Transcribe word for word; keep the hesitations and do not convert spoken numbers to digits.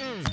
Mm.